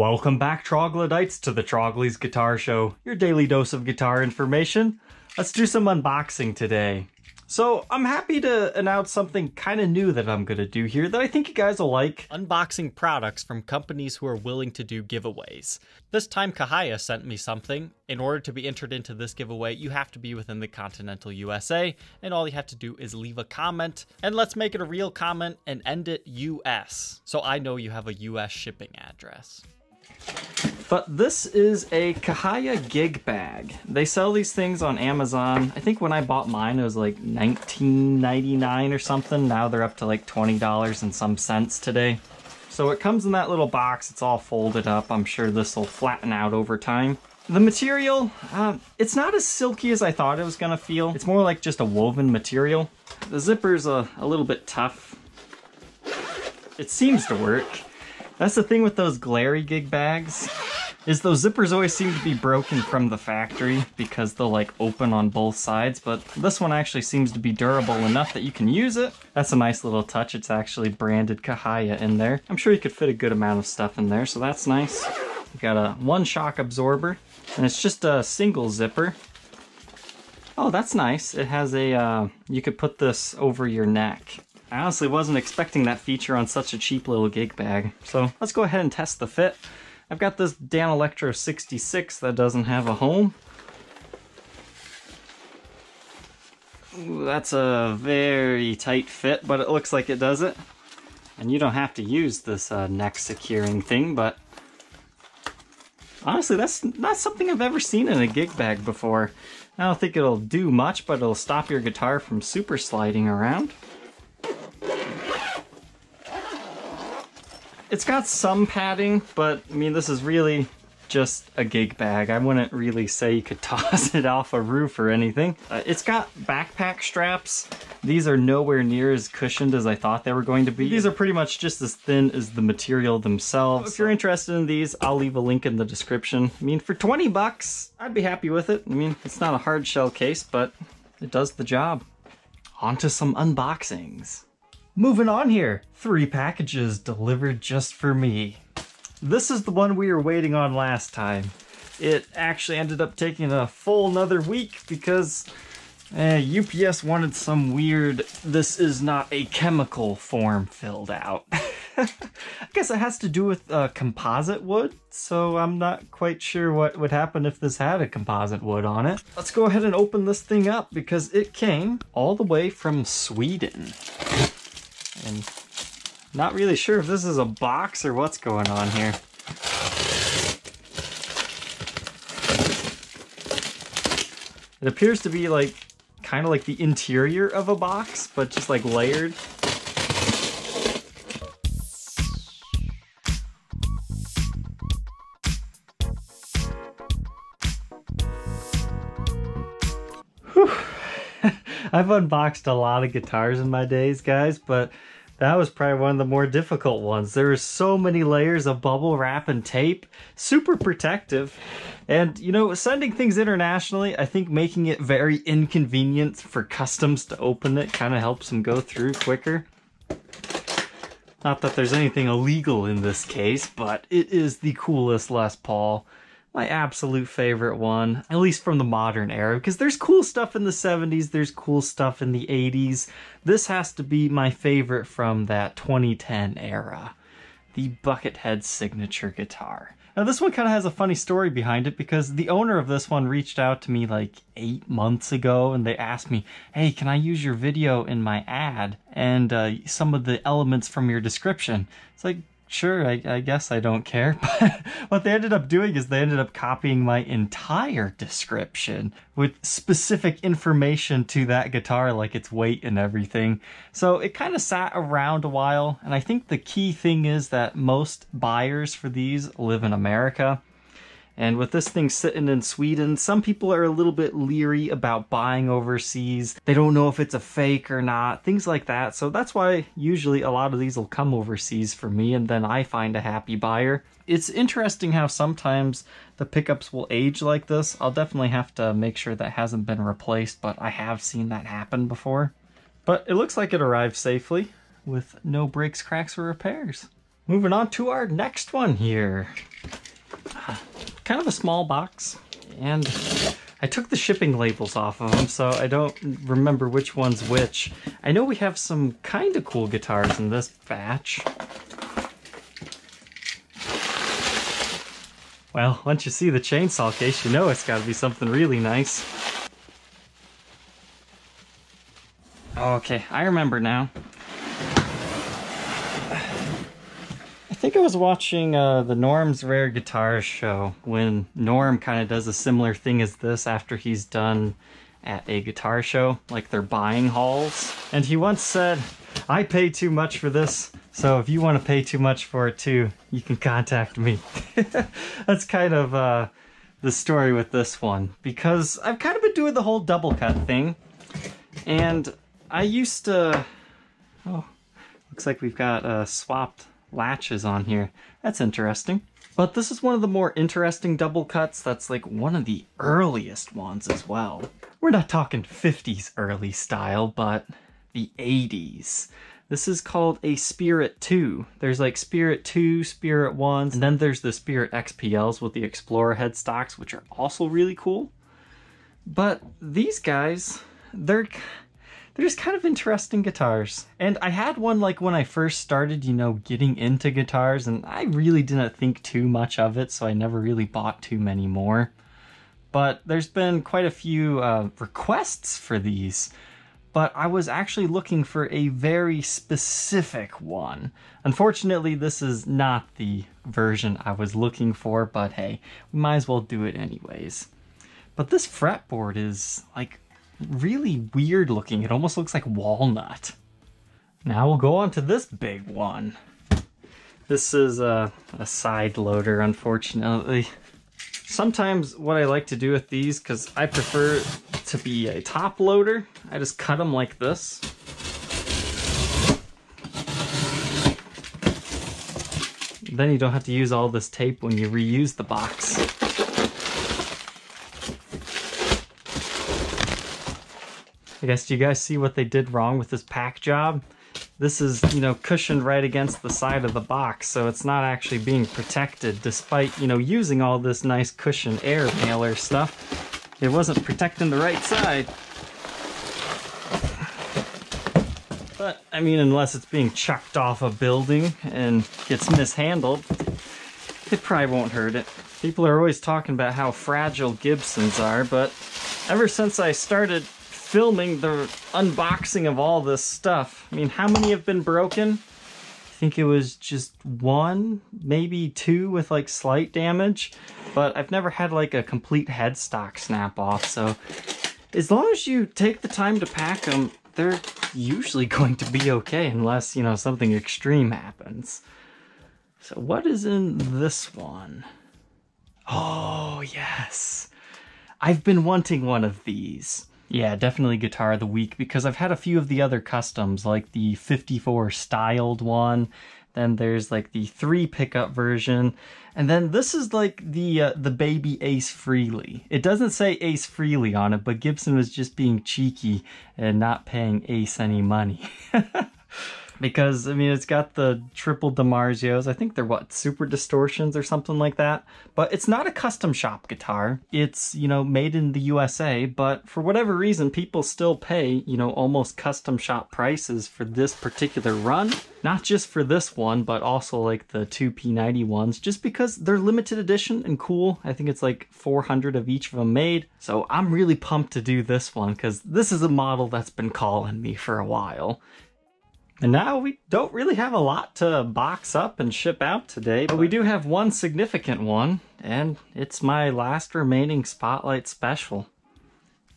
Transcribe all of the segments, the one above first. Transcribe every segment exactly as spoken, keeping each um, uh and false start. Welcome back, troglodytes, to the Trogly's Guitar Show, your daily dose of guitar information. Let's do some unboxing today. So I'm happy to announce something kind of new that I'm going to do here that I think you guys will like. Unboxing products from companies who are willing to do giveaways. This time Cahaya sent me something. In order to be entered into this giveaway, you have to be within the continental U S A, and all you have to do is leave a comment, and let's make it a real comment and end it U S. So I know you have a U S shipping address. But this is a Cahaya gig bag. They sell these things on Amazon. I think when I bought mine, it was like nineteen ninety-nine or something. Now they're up to like twenty dollars and some cents today. So it comes in that little box. It's all folded up. I'm sure this will flatten out over time. The material, uh, it's not as silky as I thought it was gonna feel. It's more like just a woven material. The zipper's a, a little bit tough. It seems to work. That's the thing with those glary gig bags, is those zippers always seem to be broken from the factory because they'll like open on both sides, but this one actually seems to be durable enough that you can use it. That's a nice little touch. It's actually branded Cahaya in there. I'm sure you could fit a good amount of stuff in there, so that's nice. You've got a one shock absorber, and it's just a single zipper. Oh, that's nice. It has a, uh, you could put this over your neck. I honestly wasn't expecting that feature on such a cheap little gig bag. So let's go ahead and test the fit. I've got this Danelectro sixty-six that doesn't have a home. Ooh, that's a very tight fit, but it looks like it does it. And you don't have to use this uh, neck securing thing, but honestly, that's not something I've ever seen in a gig bag before. I don't think it'll do much, but it'll stop your guitar from super sliding around. It's got some padding, but I mean, this is really just a gig bag. I wouldn't really say you could toss it off a roof or anything. Uh, it's got backpack straps. These are nowhere near as cushioned as I thought they were going to be. These are pretty much just as thin as the material themselves. So if you're interested in these, I'll leave a link in the description. I mean, for twenty bucks, I'd be happy with it. I mean, it's not a hard shell case, but it does the job. On to some unboxings. Moving on here, three packages delivered just for me. This is the one we were waiting on last time. It actually ended up taking a full another week because eh, U P S wanted some weird, this is not a chemical form filled out. I guess it has to do with uh, composite wood, so I'm not quite sure what would happen if this had a composite wood on it. Let's go ahead and open this thing up because it came all the way from Sweden. And not really sure if this is a box or what's going on here. It appears to be like kind of like the interior of a box, but just like layered. Whew. I've unboxed a lot of guitars in my days, guys, but that was probably one of the more difficult ones. There were so many layers of bubble wrap and tape, super protective. And you know, sending things internationally, I think making it very inconvenient for customs to open it kind of helps them go through quicker. Not that there's anything illegal in this case, but it is the coolest Les Paul. My absolute favorite one, at least from the modern era, because there's cool stuff in the seventies, there's cool stuff in the eighties. This has to be my favorite from that twenty ten era, the Buckethead signature guitar. Now this one kind of has a funny story behind it because the owner of this one reached out to me like eight months ago and they asked me, hey, can I use your video in my ad and uh, some of the elements from your description? It's like, sure, I, I guess I don't care, but what they ended up doing is they ended up copying my entire description with specific information to that guitar, like its weight and everything. So it kind of sat around a while, and I think the key thing is that most buyers for these live in America. And with this thing sitting in Sweden, some people are a little bit leery about buying overseas. They don't know if it's a fake or not, things like that. So that's why usually a lot of these will come overseas for me and then I find a happy buyer. It's interesting how sometimes the pickups will age like this. I'll definitely have to make sure that hasn't been replaced, but I have seen that happen before. But it looks like it arrived safely with no breaks, cracks, or repairs. moving on to our next one here. Uh, kind of a small box, and I took the shipping labels off of them, so I don't remember which one's which. I know we have some kind of cool guitars in this batch. Well, once you see the chainsaw case, you know it's got to be something really nice. Okay, I remember now. I think I was watching uh, the Norm's Rare Guitar Show when Norm kind of does a similar thing as this after he's done at a guitar show, like they're buying hauls. And he once said, "I pay too much for this. So if you want to pay too much for it too, you can contact me." That's kind of uh, the story with this one, because I've kind of been doing the whole double cut thing. And I used to, oh, looks like we've got uh, swapped latches on here. That's interesting. But this is one of the more interesting double cuts. That's like one of the earliest ones as well. We're not talking fifties early style, but the eighties. This is called a Spirit two. There's like Spirit two, Spirit ones, and then there's the Spirit X P Ls with the Explorer headstocks, which are also really cool. But these guys, they're, they're just kind of interesting guitars. And I had one like when I first started, you know, getting into guitars, and I really didn't think too much of it, so I never really bought too many more. But there's been quite a few uh, requests for these. But I was actually looking for a very specific one. Unfortunately, this is not the version I was looking for, but hey, we might as well do it anyways. But this fretboard is like really weird looking. It almost looks like walnut. Now we'll go on to this big one. This is a, a side loader, unfortunately. Sometimes what I like to do with these, because I prefer to be a top loader, I just cut them like this. Then you don't have to use all this tape when you reuse the box. I guess, do you guys see what they did wrong with this pack job? This is, you know, cushioned right against the side of the box, so it's not actually being protected despite, you know, using all this nice cushion air mailer stuff. It wasn't protecting the right side. But, I mean, unless it's being chucked off a building and gets mishandled, it probably won't hurt it. People are always talking about how fragile Gibsons are, but ever since I started filming the unboxing of all this stuff, I mean, how many have been broken? I think it was just one, maybe two with like slight damage, but I've never had like a complete headstock snap off. So as long as you take the time to pack them, they're usually going to be okay, unless, you know, something extreme happens. So what is in this one? Oh yes, I've been wanting one of these. Yeah, definitely Guitar of the Week, because I've had a few of the other customs, like the fifty-four styled one, then there's like the three pickup version, and then this is like the uh, the baby Ace Frehley. It doesn't say Ace Frehley on it, but Gibson was just being cheeky and not paying Ace any money. Because, I mean, it's got the triple DiMarzios. I think they're, what, super distortions or something like that. But it's not a custom shop guitar. It's, you know, made in the U S A. But for whatever reason, people still pay, you know, almost custom shop prices for this particular run. Not just for this one, but also, like, the two P ninety ones. Just because they're limited edition and cool. I think it's, like, four hundred of each of them made. So I'm really pumped to do this one, because this is a model that's been calling me for a while. And now we don't really have a lot to box up and ship out today, but we do have one significant one, and it's my last remaining Spotlight Special.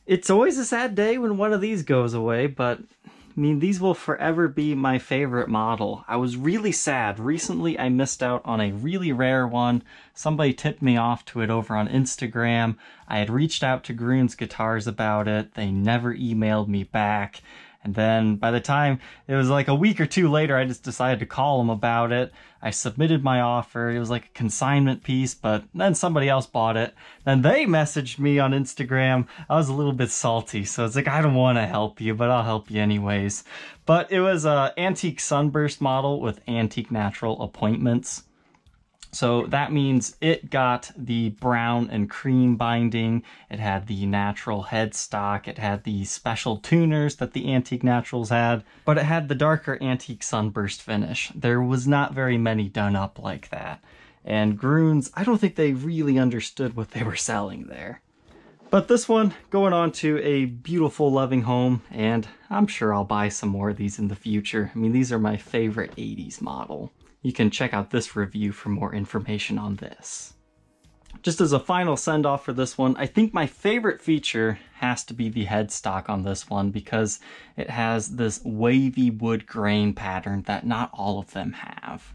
It's always a sad day when one of these goes away, but I mean, these will forever be my favorite model. I was really sad. Recently, I missed out on a really rare one. Somebody tipped me off to it over on Instagram. I had reached out to Groon's Guitars about it. They never emailed me back. And then by the time it was like a week or two later, I just decided to call him about it. I submitted my offer. It was like a consignment piece, but then somebody else bought it. Then they messaged me on Instagram. I was a little bit salty, so it's like, I don't want to help you, but I'll help you anyways. But it was a antique sunburst model with antique natural appointments. So that means it got the brown and cream binding, it had the natural headstock, it had the special tuners that the antique naturals had, but it had the darker antique sunburst finish. There was not very many done up like that. And Groon's, I don't think they really understood what they were selling there. But this one, going on to a beautiful loving home, and I'm sure I'll buy some more of these in the future. I mean, these are my favorite eighties model. You can check out this review for more information on this. Just as a final send-off for this one, I think my favorite feature has to be the headstock on this one because it has this wavy wood grain pattern that not all of them have.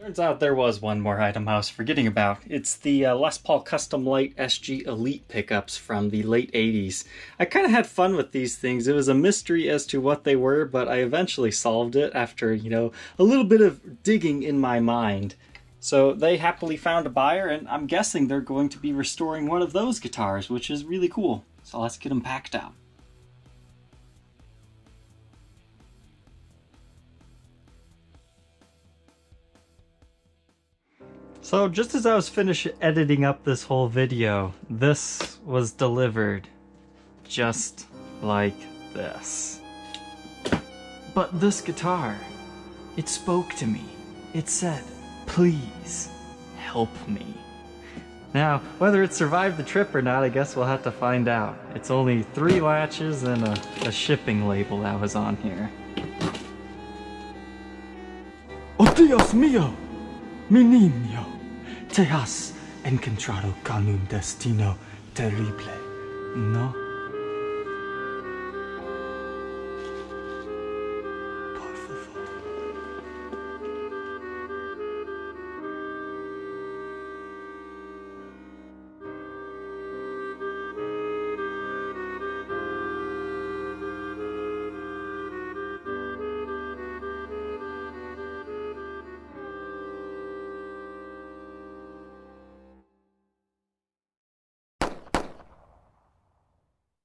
Turns out there was one more item I was forgetting about. It's the uh, Les Paul Custom Light S G Elite pickups from the late eighties. I kind of had fun with these things. It was a mystery as to what they were, but I eventually solved it after, you know, a little bit of digging in my mind. So they happily found a buyer, and I'm guessing they're going to be restoring one of those guitars, which is really cool. So let's get them packed out. So just as I was finished editing up this whole video, this was delivered just like this. But this guitar, it spoke to me. It said, please help me. Now, whether it survived the trip or not, I guess we'll have to find out. It's only three latches and a, a shipping label that was on here. Oh, Dios mío, mi niño. Te has encontrado con un destino terrible, ¿no?